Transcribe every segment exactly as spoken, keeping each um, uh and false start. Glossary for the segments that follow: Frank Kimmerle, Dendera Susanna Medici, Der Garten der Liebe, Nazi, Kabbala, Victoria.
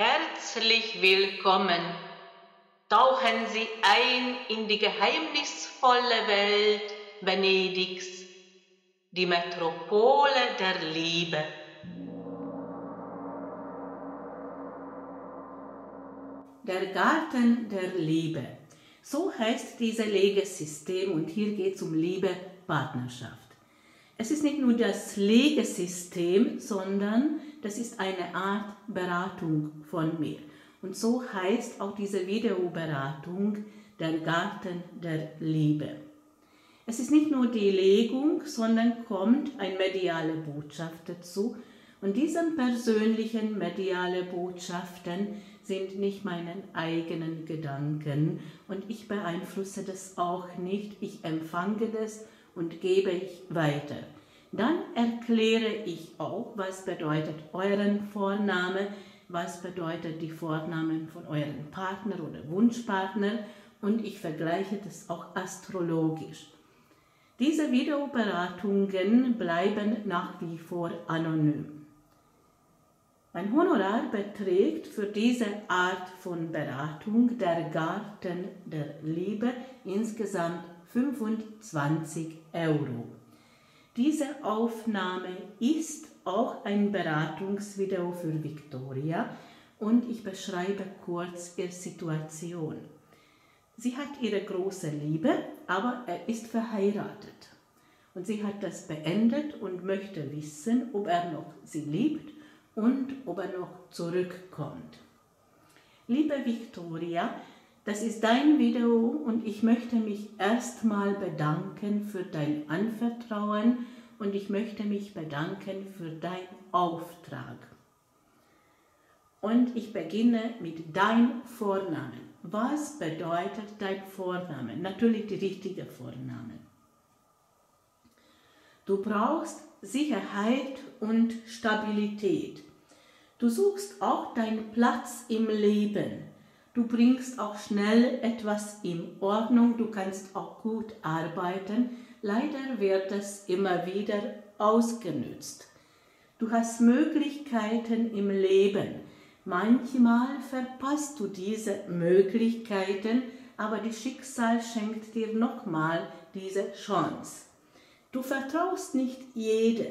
Herzlich willkommen! Tauchen Sie ein in die geheimnisvolle Welt Venedigs, die Metropole der Liebe. Der Garten der Liebe. So heißt dieses Legesystem und hier geht es um Liebe, Partnerschaft. Es ist nicht nur das Legesystem, sondern das ist eine Art Beratung von mir. Und so heißt auch diese Videoberatung der Garten der Liebe. Es ist nicht nur die Legung, sondern kommt eine mediale Botschaft dazu. Und diese persönlichen medialen Botschaften sind nicht meine eigenen Gedanken. Und ich beeinflusse das auch nicht, ich empfange das und gebe ich weiter. Dann erkläre ich auch, was bedeutet euren Vorname, was bedeutet die Vornamen von euren Partner oder Wunschpartner und ich vergleiche das auch astrologisch. Diese Videoberatungen bleiben nach wie vor anonym. Ein Honorar beträgt für diese Art von Beratung der Garten der Liebe insgesamt fünfundzwanzig Euro. Diese Aufnahme ist auch ein Beratungsvideo für Victoria und ich beschreibe kurz ihre Situation. Sie hat ihre große Liebe, aber er ist verheiratet. Und sie hat das beendet und möchte wissen, ob er noch sie liebt und ob er noch zurückkommt. Liebe Victoria, das ist dein Video und ich möchte mich erstmal bedanken für dein Anvertrauen und ich möchte mich bedanken für deinen Auftrag. Und ich beginne mit deinem Vornamen. Was bedeutet dein Vorname? Natürlich die richtige Vorname. Du brauchst Sicherheit und Stabilität. Du suchst auch deinen Platz im Leben. Du bringst auch schnell etwas in Ordnung, du kannst auch gut arbeiten. Leider wird es immer wieder ausgenutzt. Du hast Möglichkeiten im Leben. Manchmal verpasst du diese Möglichkeiten, aber das Schicksal schenkt dir nochmal diese Chance. Du vertraust nicht jedem.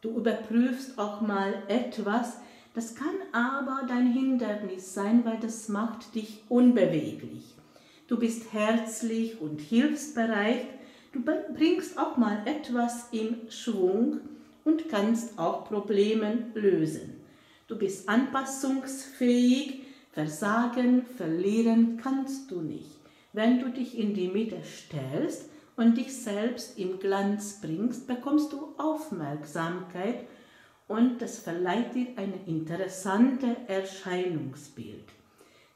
Du überprüfst auch mal etwas. Das kann aber dein Hindernis sein, weil das macht dich unbeweglich. Du bist herzlich und hilfsbereit. Du bringst auch mal etwas in Schwung und kannst auch Probleme lösen. Du bist anpassungsfähig. Versagen, verlieren kannst du nicht. Wenn du dich in die Mitte stellst und dich selbst im Glanz bringst, bekommst du Aufmerksamkeit. Und das verleiht dir ein interessantes Erscheinungsbild.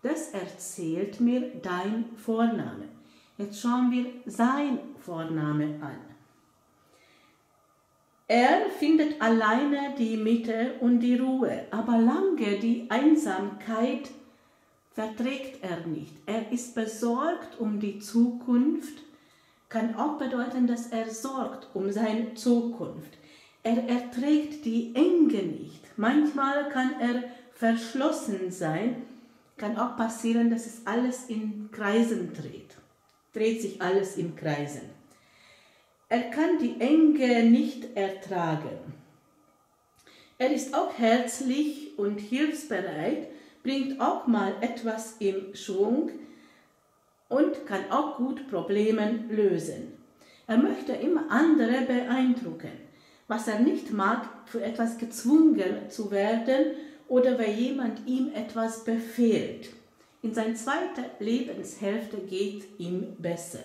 Das erzählt mir dein Vorname. Jetzt schauen wir sein Vorname an. Er findet alleine die Mitte und die Ruhe, aber lange die Einsamkeit verträgt er nicht. Er ist besorgt um die Zukunft, kann auch bedeuten, dass er sorgt um seine Zukunft. Er erträgt die Enge nicht. Manchmal kann er verschlossen sein. Kann auch passieren, dass es alles in Kreisen dreht. Dreht sich alles in Kreisen. Er kann die Enge nicht ertragen. Er ist auch herzlich und hilfsbereit, bringt auch mal etwas im Schwung und kann auch gut Probleme lösen. Er möchte immer andere beeindrucken. Was er nicht mag, für etwas gezwungen zu werden oder weil jemand ihm etwas befiehlt. In seine zweite Lebenshälfte geht ihm besser.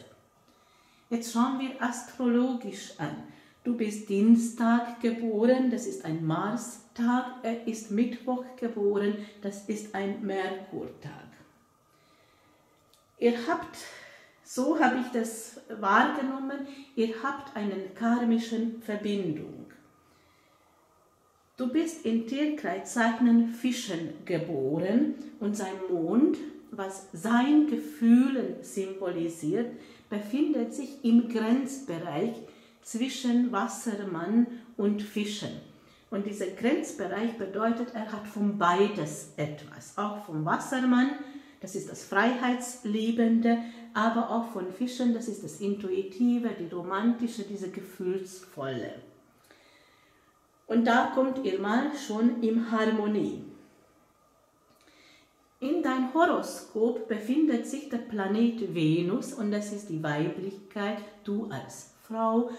Jetzt schauen wir astrologisch an. Du bist Dienstag geboren, das ist ein Marstag. Er ist Mittwoch geboren, das ist ein Merkurtag. Ihr habt... So habe ich das wahrgenommen, ihr habt eine karmische Verbindung. Du bist in Tierkreiszeichen Fischen geboren und sein Mond, was sein Gefühlen symbolisiert, befindet sich im Grenzbereich zwischen Wassermann und Fischen. Und dieser Grenzbereich bedeutet, er hat von beides etwas. Auch vom Wassermann, das ist das Freiheitsliebende, aber auch von Fischen, das ist das Intuitive, die Romantische, diese Gefühlsvolle. Und da kommt ihr mal schon in Harmonie. In deinem Horoskop befindet sich der Planet Venus und das ist die Weiblichkeit, du als Frau,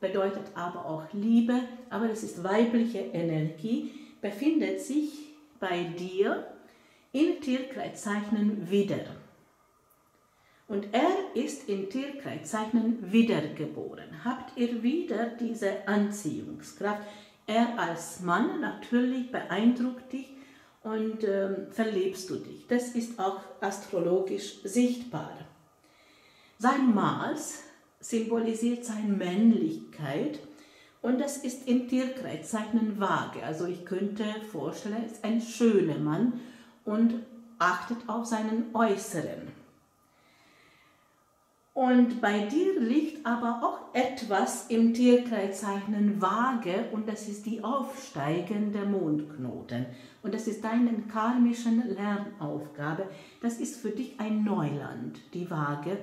bedeutet aber auch Liebe, aber das ist weibliche Energie, befindet sich bei dir in Tierkreiszeichen wieder. Und er ist in Tierkreiszeichen wiedergeboren. Habt ihr wieder diese Anziehungskraft? Er als Mann natürlich beeindruckt dich und ähm, verliebst du dich. Das ist auch astrologisch sichtbar. Sein Mars symbolisiert seine Männlichkeit und das ist im Tierkreiszeichen Waage. Also ich könnte vorstellen, er ist ein schöner Mann und achtet auf seinen Äußeren. Und bei dir liegt aber auch etwas im Tierkreiszeichen Waage und das ist die aufsteigende Mondknoten. Und das ist deine karmische Lernaufgabe. Das ist für dich ein Neuland, die Waage.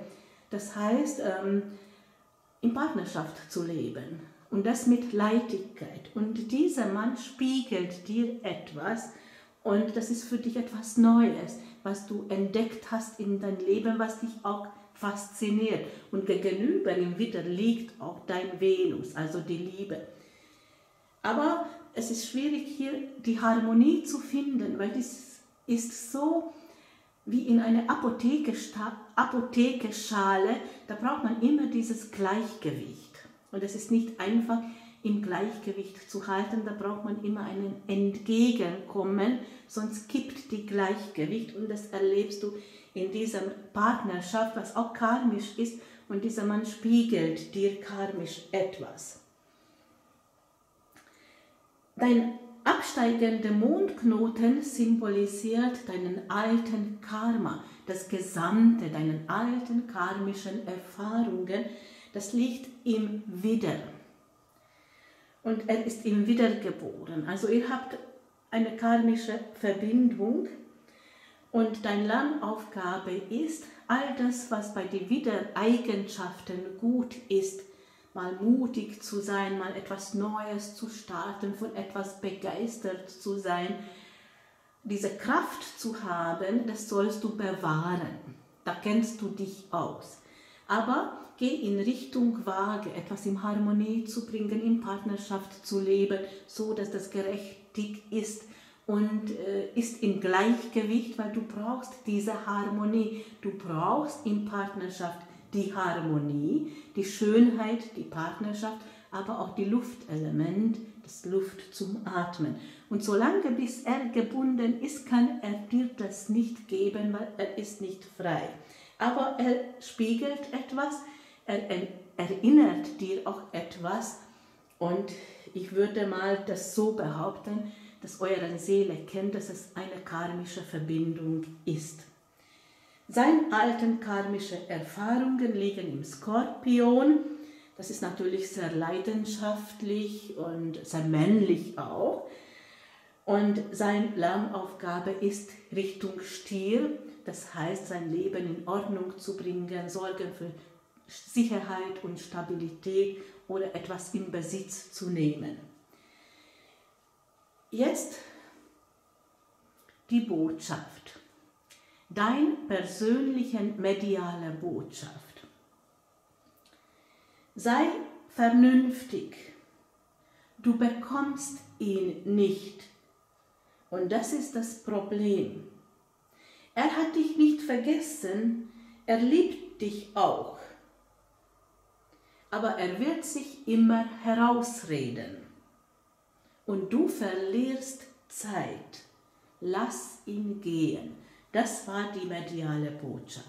Das heißt, ähm, in Partnerschaft zu leben und das mit Leichtigkeit. Und dieser Mann spiegelt dir etwas und das ist für dich etwas Neues, was du entdeckt hast in deinem Leben, was dich auch fasziniert. Und gegenüber ihm wieder liegt auch dein Venus, also die Liebe. Aber es ist schwierig hier die Harmonie zu finden, weil das ist so wie in einer Apothekerschale, da braucht man immer dieses Gleichgewicht. Und es ist nicht einfach im Gleichgewicht zu halten, da braucht man immer einen Entgegenkommen, sonst kippt die Gleichgewicht und das erlebst du in dieser Partnerschaft, was auch karmisch ist und dieser Mann spiegelt dir karmisch etwas. Dein absteigende Mondknoten symbolisiert deinen alten Karma, das Gesamte, deinen alten karmischen Erfahrungen, das liegt im Wieder. Und er ist im Wiedergeboren. Also ihr habt eine karmische Verbindung und deine Lernaufgabe ist, all das, was bei den Wiedereigenschaften gut ist, mal mutig zu sein, mal etwas Neues zu starten, von etwas begeistert zu sein, diese Kraft zu haben, das sollst du bewahren. Da kennst du dich aus. Aber geh in Richtung Waage, etwas in Harmonie zu bringen, in Partnerschaft zu leben, so dass das gerechtig ist und äh, ist im Gleichgewicht, weil du brauchst diese Harmonie. Du brauchst in Partnerschaft die Harmonie, die Schönheit, die Partnerschaft, aber auch die Luftelement, das Luft zum Atmen. Und solange bis er gebunden ist, kann er dir das nicht geben, weil er ist nicht frei. Aber er spiegelt etwas, er erinnert dir auch etwas und ich würde mal das so behaupten, dass eure Seele kennt, dass es eine karmische Verbindung ist. Seine alten karmischen Erfahrungen liegen im Skorpion. Das ist natürlich sehr leidenschaftlich und sehr männlich auch. Und seine Lernaufgabe ist Richtung Stier. Das heißt, sein Leben in Ordnung zu bringen, Sorgen für Sicherheit und Stabilität oder etwas in Besitz zu nehmen. Jetzt die Botschaft. Deine persönliche mediale Botschaft. Sei vernünftig. Du bekommst ihn nicht. Und das ist das Problem. Er hat dich nicht vergessen, er liebt dich auch. Aber er wird sich immer herausreden. Und du verlierst Zeit. Lass ihn gehen. Das war die mediale Botschaft.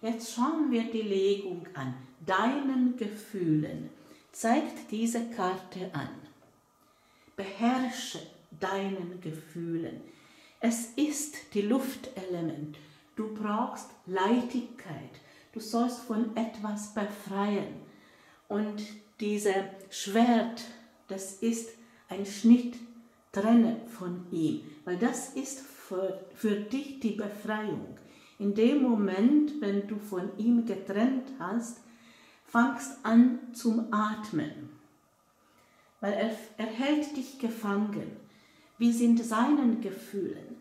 Jetzt schauen wir die Legung an. Deinen Gefühlen. Zeigt diese Karte an. Beherrsche deinen Gefühlen. Es ist die Luftelement. Du brauchst Leichtigkeit. Du sollst von etwas befreien. Und dieses Schwert, das ist einen Schnitt trenne von ihm, weil das ist für, für dich die Befreiung. In dem Moment, wenn du von ihm getrennt hast, fangst an zum Atmen, weil er, er hält dich gefangen. Wir sind seinen Gefühlen,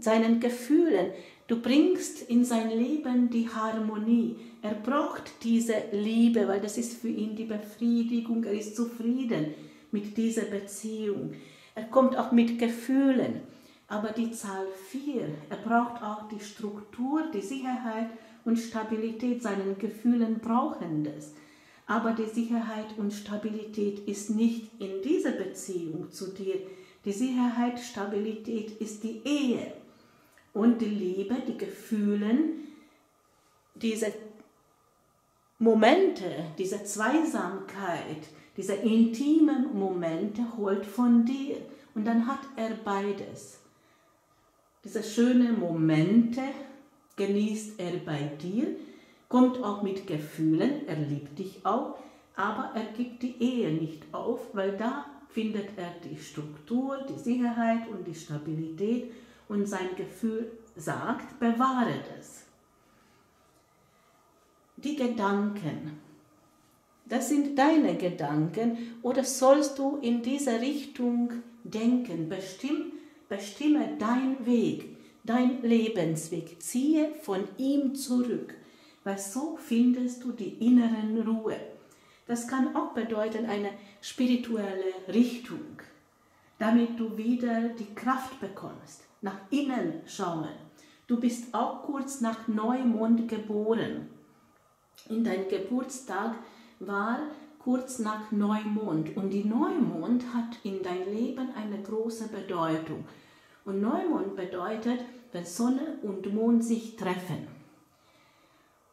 seinen Gefühlen. Du bringst in sein Leben die Harmonie. Er braucht diese Liebe, weil das ist für ihn die Befriedigung. Er ist zufrieden mit dieser Beziehung. Er kommt auch mit Gefühlen. Aber die Zahl vier, er braucht auch die Struktur, die Sicherheit und Stabilität. Seinen Gefühlen brauchen das. Aber die Sicherheit und Stabilität ist nicht in dieser Beziehung zu dir. Die Sicherheit, Stabilität ist die Ehe. Und die Liebe, die Gefühle, diese Momente, diese Zweisamkeit, diese intimen Momente holt von dir. Und dann hat er beides. Diese schönen Momente genießt er bei dir, kommt auch mit Gefühlen, er liebt dich auch, aber er gibt die Ehe nicht auf, weil da findet er die Struktur, die Sicherheit und die Stabilität und sein Gefühl sagt, bewahre das. Die Gedanken, das sind deine Gedanken oder sollst du in diese Richtung denken, bestimm, bestimme deinen Weg, dein Lebensweg, ziehe von ihm zurück, weil so findest du die innere Ruhe. Das kann auch bedeuten eine spirituelle Richtung, damit du wieder die Kraft bekommst, nach innen schauen. Du bist auch kurz nach Neumond geboren. In deinem Geburtstag war kurz nach Neumond und die Neumond hat in dein Leben eine große Bedeutung. Und Neumond bedeutet, wenn Sonne und Mond sich treffen.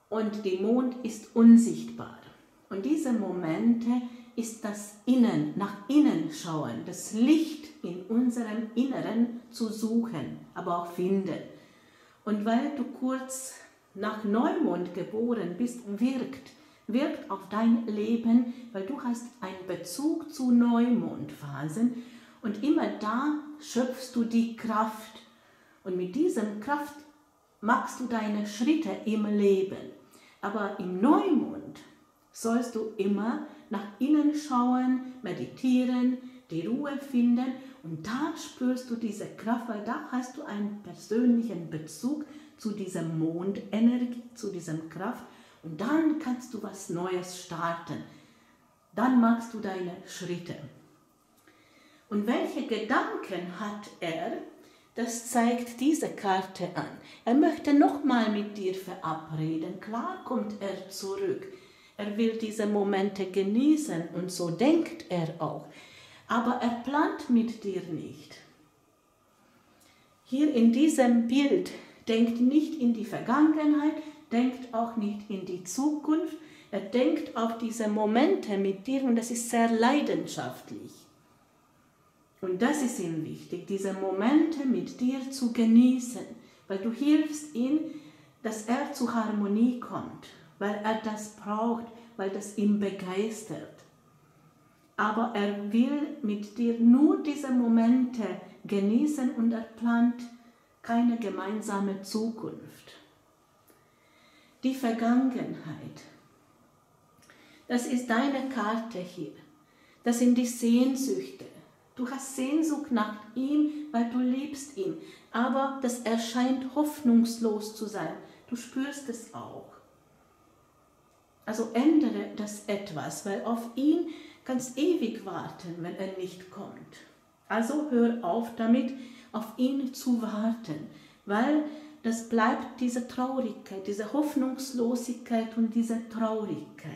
Und der Mond ist unsichtbar. Und diese Momente ist das Innen, nach innen schauen, das Licht in unserem Inneren zu suchen, aber auch finden. Und weil du kurz nach Neumond geboren bist, wirkt, wirkt auf dein Leben, weil du hast einen Bezug zu Neumondphasen und immer da schöpfst du die Kraft. Und mit dieser Kraft machst du deine Schritte im Leben. Aber im Neumond sollst du immer nach innen schauen, meditieren, die Ruhe finden und da spürst du diese Kraft, weil da hast du einen persönlichen Bezug zu dieser Mondenergie, zu dieser Kraft und dann kannst du was Neues starten. Dann machst du deine Schritte. Und welche Gedanken hat er? Das zeigt diese Karte an. Er möchte nochmal mit dir verabreden. Klar kommt er zurück. Er will diese Momente genießen und so denkt er auch. Aber er plant mit dir nicht. Hier in diesem Bild, denkt nicht in die Vergangenheit, denkt auch nicht in die Zukunft. Er denkt auf diese Momente mit dir und das ist sehr leidenschaftlich. Und das ist ihm wichtig, diese Momente mit dir zu genießen, weil du hilfst ihm, dass er zur Harmonie kommt. Weil er das braucht, weil das ihn begeistert. Aber er will mit dir nur diese Momente genießen und er plant keine gemeinsame Zukunft. Die Vergangenheit, das ist deine Karte hier. Das sind die Sehnsüchte. Du hast Sehnsucht nach ihm, weil du liebst ihn. Aber das erscheint hoffnungslos zu sein. Du spürst es auch. Also ändere das etwas, weil auf ihn kannst ewig warten, wenn er nicht kommt. Also hör auf damit, auf ihn zu warten, weil das bleibt diese Traurigkeit, diese Hoffnungslosigkeit und diese Traurigkeit.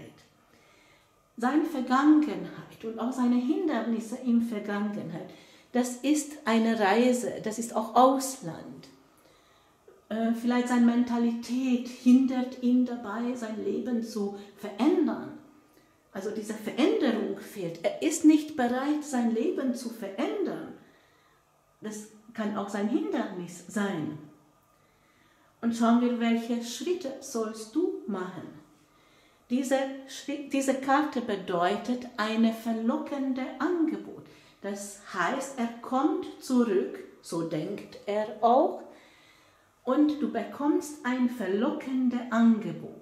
Seine Vergangenheit und auch seine Hindernisse in der Vergangenheit, das ist eine Reise, das ist auch Ausland. Vielleicht seine Mentalität hindert ihn dabei, sein Leben zu verändern. Also diese Veränderung fehlt. Er ist nicht bereit, sein Leben zu verändern. Das kann auch sein Hindernis sein. Und schauen wir, welche Schritte sollst du machen. Diese, diese Karte bedeutet ein verlockendes Angebot. Das heißt, er kommt zurück, so denkt er auch, und du bekommst ein verlockendes Angebot.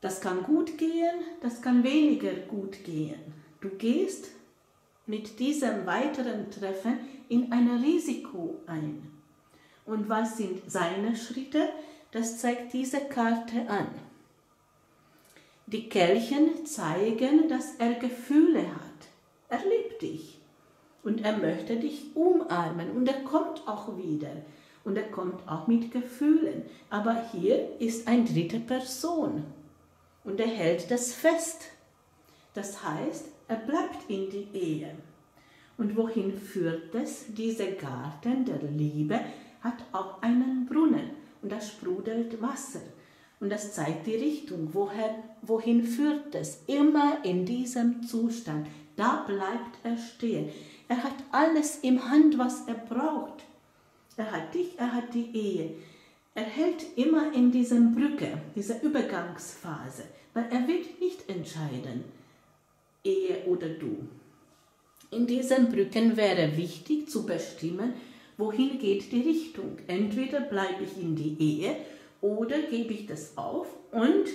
Das kann gut gehen, das kann weniger gut gehen. Du gehst mit diesem weiteren Treffen in ein Risiko ein. Und was sind seine Schritte? Das zeigt diese Karte an. Die Kelchen zeigen, dass er Gefühle hat. Er liebt dich und er möchte dich umarmen und er kommt auch wieder. Und er kommt auch mit Gefühlen. Aber hier ist eine dritte Person und er hält das fest. Das heißt, er bleibt in die Ehe. Und wohin führt es? Dieser Garten der Liebe hat auch einen Brunnen und da sprudelt Wasser. Und das zeigt die Richtung, woher, wohin führt es? Immer in diesem Zustand, da bleibt er stehen. Er hat alles im Hand, was er braucht. Er hat dich, er hat die Ehe. Er hält immer in dieser Brücke, dieser Übergangsphase, weil er wird nicht entscheiden, Ehe oder du. In diesen Brücken wäre wichtig zu bestimmen, wohin geht die Richtung. Entweder bleibe ich in die Ehe oder gebe ich das auf und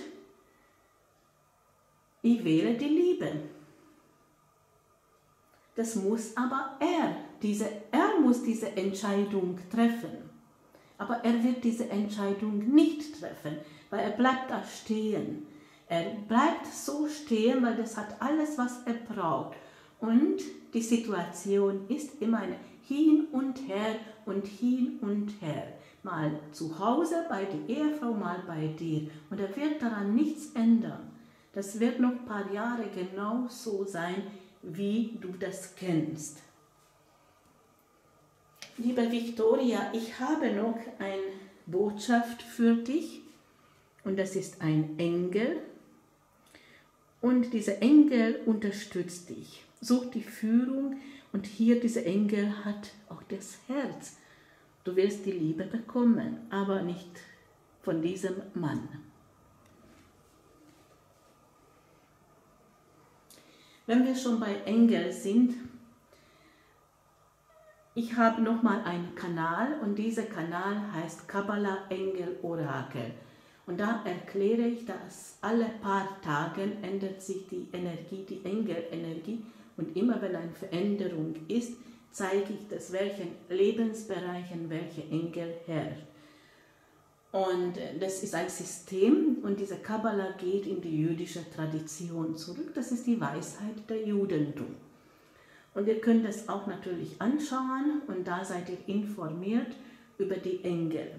ich wähle die Liebe. Das muss aber er, diese, er muss diese Entscheidung treffen. Aber er wird diese Entscheidung nicht treffen, weil er bleibt da stehen. Er bleibt so stehen, weil das hat alles, was er braucht. Und die Situation ist immer eine hin und her und hin und her. Mal zu Hause bei der Ehefrau, mal bei dir. Und er wird daran nichts ändern. Das wird noch ein paar Jahre genau so sein, wie du das kennst. Liebe Victoria, ich habe noch eine Botschaft für dich. Und das ist ein Engel. Und dieser Engel unterstützt dich, sucht die Führung. Und hier dieser Engel hat auch das Herz. Du wirst die Liebe bekommen, aber nicht von diesem Mann. Wenn wir schon bei Engel sind, ich habe nochmal einen Kanal und dieser Kanal heißt Kabbala Engel Orakel. Und da erkläre ich, dass alle paar Tagen ändert sich die Energie, die Engelenergie. Und immer wenn eine Veränderung ist, zeige ich das, welchen Lebensbereichen welche Engel herrscht. Und das ist ein System und diese Kabbala geht in die jüdische Tradition zurück. Das ist die Weisheit der Judentum. Und ihr könnt das auch natürlich anschauen und da seid ihr informiert über die Engel.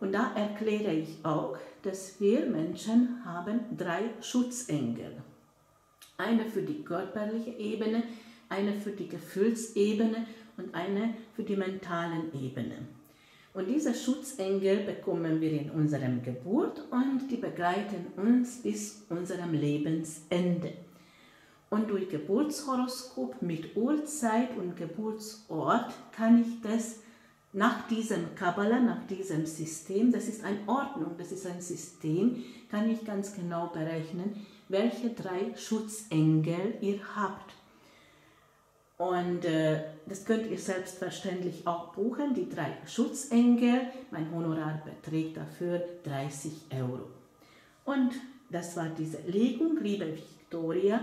Und da erkläre ich auch, dass wir Menschen haben drei Schutzengel. Eine für die körperliche Ebene, eine für die Gefühlsebene und eine für die mentalen Ebene. Und diese Schutzengel bekommen wir in unserem Geburt und die begleiten uns bis unserem Lebensende. Und durch Geburtshoroskop mit Uhrzeit und Geburtsort kann ich das nach diesem Kabbala, nach diesem System, das ist eine Ordnung, das ist ein System, kann ich ganz genau berechnen, welche drei Schutzengel ihr habt. Und äh, das könnt ihr selbstverständlich auch buchen, die drei Schutzengel. Mein Honorar beträgt dafür dreißig Euro. Und das war diese Legung, liebe Victoria.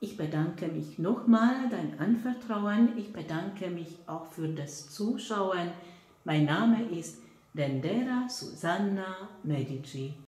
Ich bedanke mich nochmal dein Anvertrauen. Ich bedanke mich auch für das Zuschauen. Mein Name ist Dendera Susanna Medici.